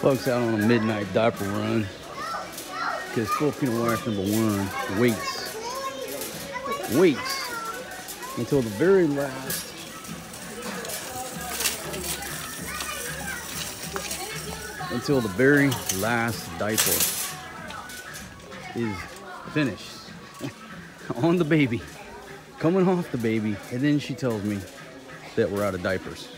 Folks out on a midnight diaper run because Filipino wife number one waits until the very last. Until the very last diaper is finished on the baby, coming off the baby, and then she tells me that we're out of diapers.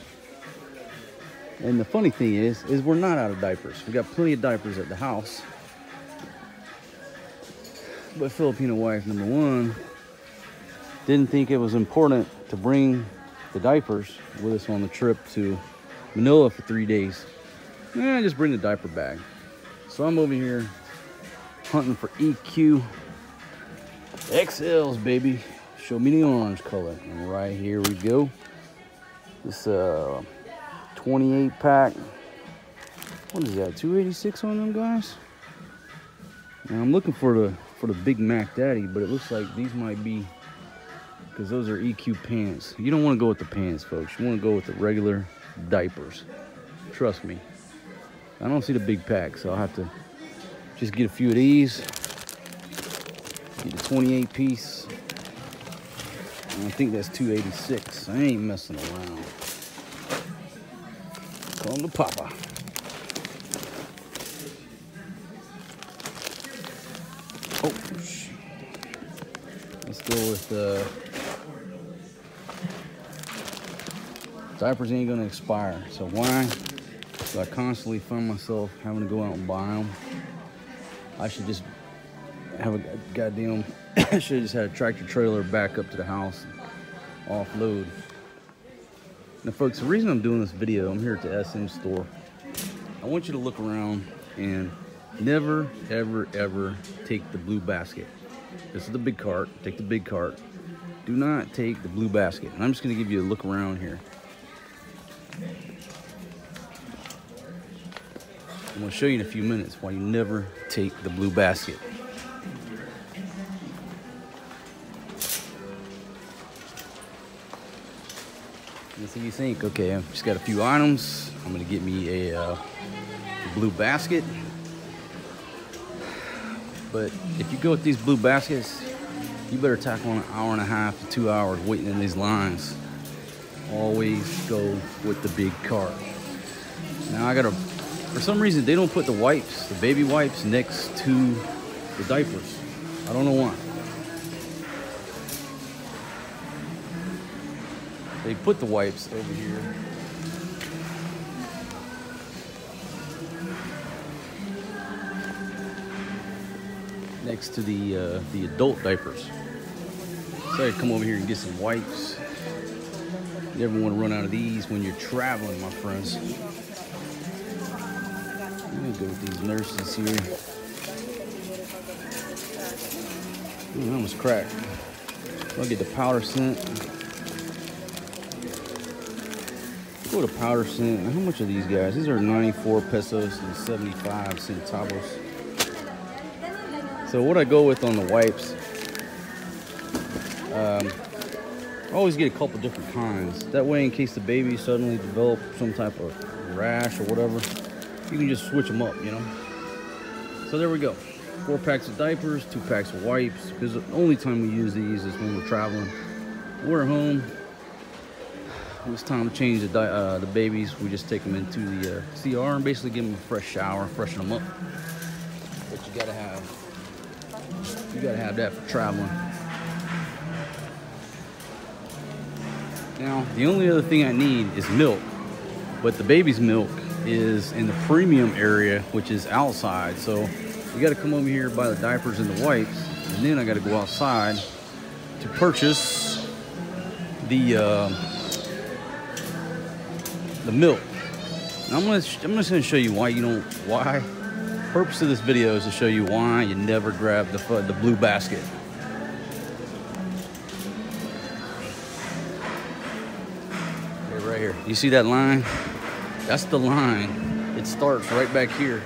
And the funny thing is we're not out of diapers. We got plenty of diapers at the house, but Filipino wife number one didn't think it was important to bring the diapers with us on the trip to Manila for 3 days. I just bring the diaper bag. So I'm over here hunting for EQ XLs, baby. Show me the orange color. And right here we go. This 28 pack. What is that? 286 on them guys. Now I'm looking for the Big Mac Daddy, but it looks like these might be, because those are EQ pants. You don't want to go with the pants, folks. You want to go with the regular diapers. Trust me. I don't see the big pack, so I'll have to just get a few of these. Get the 28 piece. And I think that's 286. I ain't messing around. Call him the Papa. Oh, shit. Let's go with the... Diapers ain't gonna expire, so why? So I constantly find myself having to go out and buy them. I should just have a goddamn, I should have just had a tractor trailer back up to the house and offload. Now folks, the reason I'm doing this video, I'm here at the SM store. I want you to look around and never, ever, ever take the blue basket. This is the big cart, take the big cart. Do not take the blue basket. And I'm just gonna give you a look around here. I'm going to show you in a few minutes why you never take the blue basket. Let's see what you think. Okay, I've just got a few items. I'm going to get me a blue basket. But if you go with these blue baskets, you better tackle on an hour and a half to 2 hours waiting in these lines. Always go with the big cart. Now I got to... For some reason, they don't put the wipes, the baby wipes, next to the diapers. I don't know why. They put the wipes over here. Next to the adult diapers. So I come over here and get some wipes. You never want to run out of these when you're traveling, my friends. I'm gonna go with these nurses here. Ooh, I almost cracked. I'll get the powder scent. Go to powder scent. How much are these guys? These are 94 pesos and 75 centavos. So what I go with on the wipes, I always get a couple different kinds. That way, in case the baby suddenly develops some type of rash or whatever, you can just switch them up, you know? So there we go. 4 packs of diapers, 2 packs of wipes, because the only time we use these is when we're traveling. We're home. When it's time to change the babies, we just take them into the CR and basically give them a fresh shower, freshen them up. But you gotta have that for traveling. Now, the only other thing I need is milk, but the baby's milk is in the premium area, which is outside, so you got to come over here, buy the diapers and the wipes, and then I got to go outside to purchase the milk. And I'm just going to show you why you don't, why the purpose of this video is to show you why you never grab the blue basket. Okay, right here, you see that line? That's the line. It starts right back here.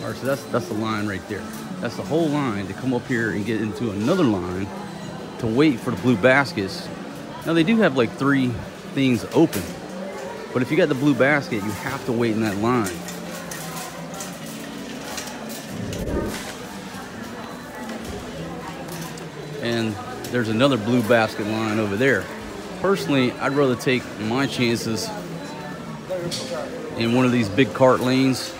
All right, so that's the line right there. That's the whole line to come up here and get into another line to wait for the blue baskets. Now they do have like 3 things open, but if you got the blue basket, you have to wait in that line. And there's another blue basket line over there. Personally, I'd rather take my chances in one of these big cart lanes.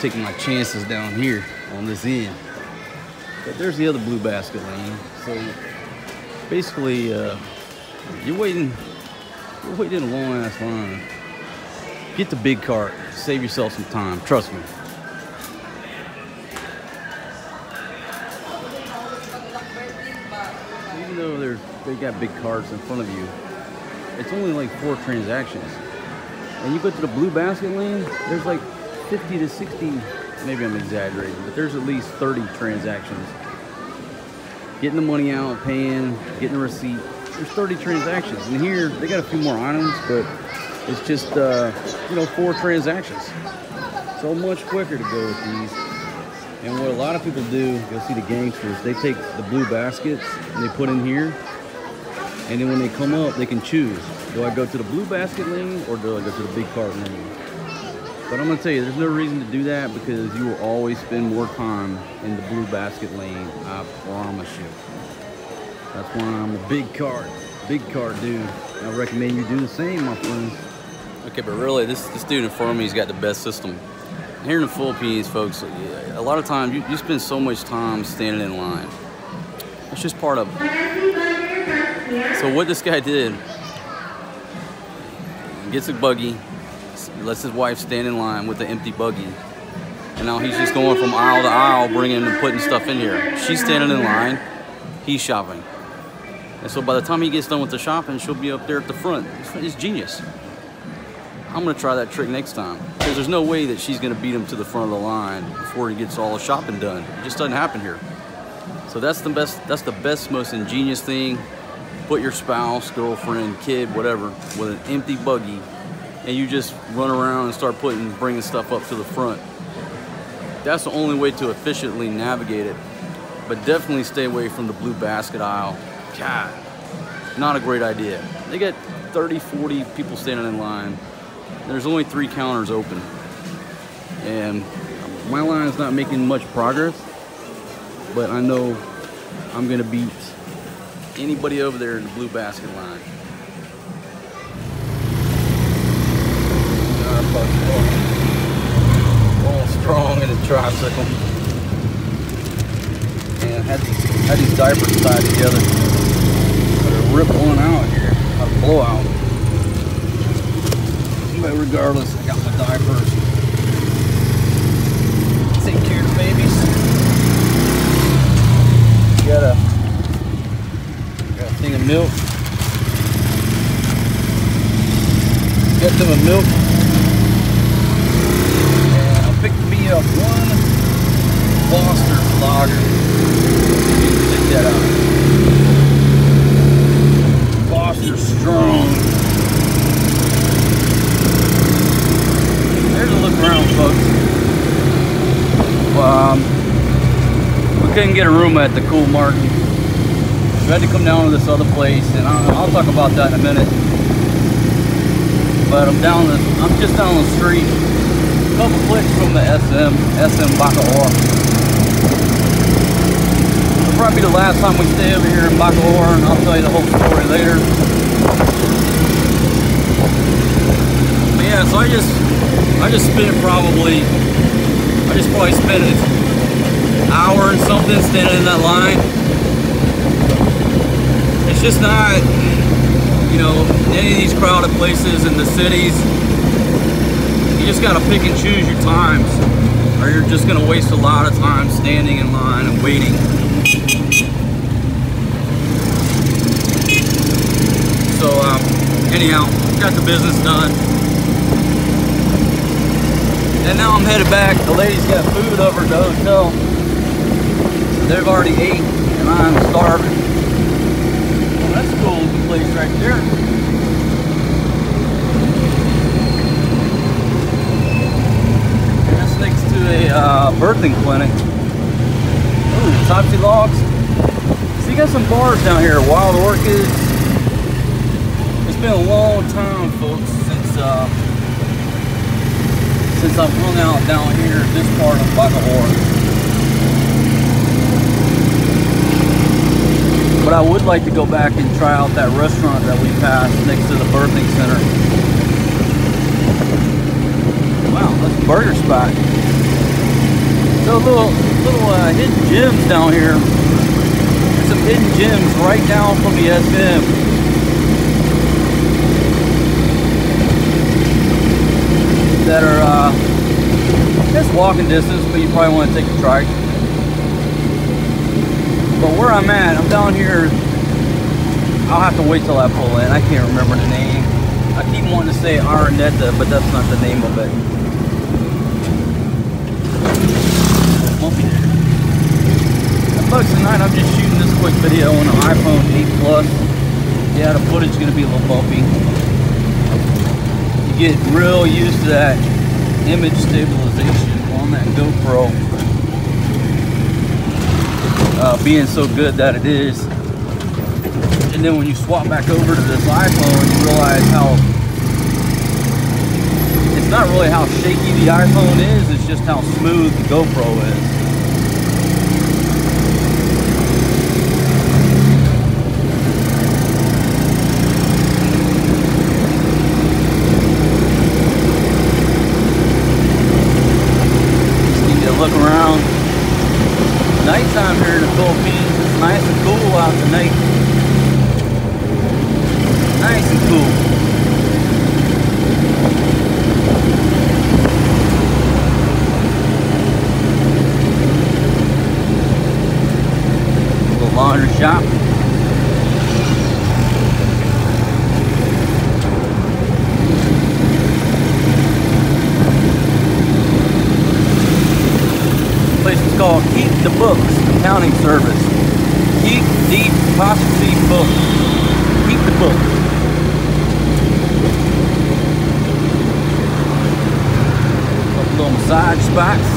Taking my chances down here on this end. But there's the other blue basket lane. So basically, you're waiting a long ass line. Get the big cart, save yourself some time, trust me. Even though they got big carts in front of you, it's only like 4 transactions. And you go to the blue basket lane, there's like 50 to 60, maybe I'm exaggerating, but there's at least 30 transactions. Getting the money out, paying, getting a receipt. There's 30 transactions. And here, they got a few more items, but it's just, 4 transactions. So much quicker to go with these. And what a lot of people do, you'll see the gangsters, they take the blue baskets and they put in here. And then when they come up, they can choose. Do I go to the blue basket lane or do I go to the big cart lane? But I'm gonna tell you, there's no reason to do that because you will always spend more time in the blue basket lane, I promise you. That's why I'm a big cart dude. I recommend you do the same, my friends. Okay, but really, this dude in front of me has got the best system. Here in the Philippines, folks, a lot of times you spend so much time standing in line. That's just part of it. So what this guy did, he gets a buggy, lets his wife stand in line with the empty buggy, and now he's just going from aisle to aisle, bringing and putting stuff in here. She's standing in line, he's shopping, and so by the time he gets done with the shopping, she'll be up there at the front. It's genius. I'm gonna try that trick next time, because there's no way that she's gonna beat him to the front of the line before he gets all the shopping done. It just doesn't happen here. So that's the best, most ingenious thing. Put your spouse, girlfriend, kid, whatever, with an empty buggy, and you just run around and start bringing stuff up to the front. That's the only way to efficiently navigate it, but definitely stay away from the blue basket aisle. God, not a great idea. They got 30, 40 people standing in line. There's only 3 counters open. And my line's not making much progress, but I know I'm gonna beat anybody over there in the blue basket line. Going strong in a tricycle, and had these diapers tied together, but they're rippling out here, a blowout. But regardless, I got my diapers. Take care of the babies. Got a thing of milk. Got them a milk. One Foster's Lager. Check that out. Foster's strong. There's a look around, folks. We couldn't get a room at the Cool Market. We had to come down to this other place, and I'll talk about that in a minute. But I'm just down the street, a couple clicks from the SM Bacoor. It'll probably be the last time we stay over here in Bacoor, and I'll tell you the whole story later. But yeah, so I just probably spent an hour and something standing in that line. It's just not, any of these crowded places in the cities. You just gotta pick and choose your times, or you're just gonna waste a lot of time standing in line and waiting. So anyhow, got the business done. And now I'm headed back. The lady's got food over at the hotel. So they've already ate, and I'm starving. Well, that's a cool place right there. And this next to a birthing clinic. Ooh, Topsy Logs. So you got some bars down here. Wild Orchids. It's been a long time, folks, since I've hung out down here in this part of Bacoor. But I would like to go back and try out that restaurant that we passed next to the birthing center. Wow, that's a burger spot. So little hidden gems down here. There's some hidden gems right down from the SM. That are just walking distance, but you probably want to take a trike. But where I'm at, I'm down here. I'll have to wait till I pull in. I can't remember the name. I keep wanting to say Araneta, but that's not the name of it. Folks, tonight I'm just shooting this quick video on an iPhone 8 Plus. Yeah, the footage is going to be a little bumpy. Get real used to that image stabilization on that GoPro being so good that it is, and then when you swap back over to this iPhone, you realize how it's not really how shaky the iPhone is, it's just how smooth the GoPro is. Nighttime here in the Philippines. It's nice and cool out tonight. Nice and cool. Little laundry shop. This place is called Keep the Books Accounting Service. Keep the books. Keep the books. Couple little massage spots.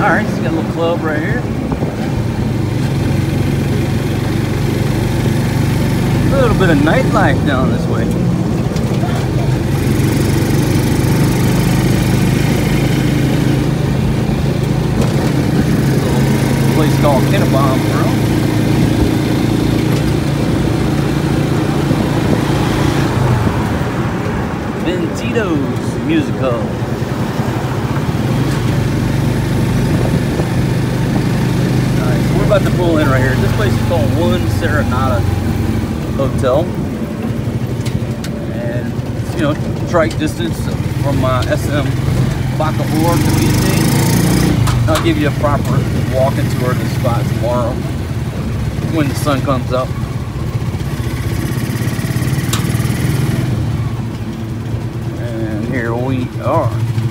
All right, just got a little club right here. A little bit of nightlife down this way. Place called Kennebomb Bro. Bendito's Musico. Alright, so we're about to pull in right here. This place is called One Serenata Hotel. And it's, you know, trike distance from SM Bacoor community. I'll give you a proper walking tour of the spot tomorrow when the sun comes up. And here we are.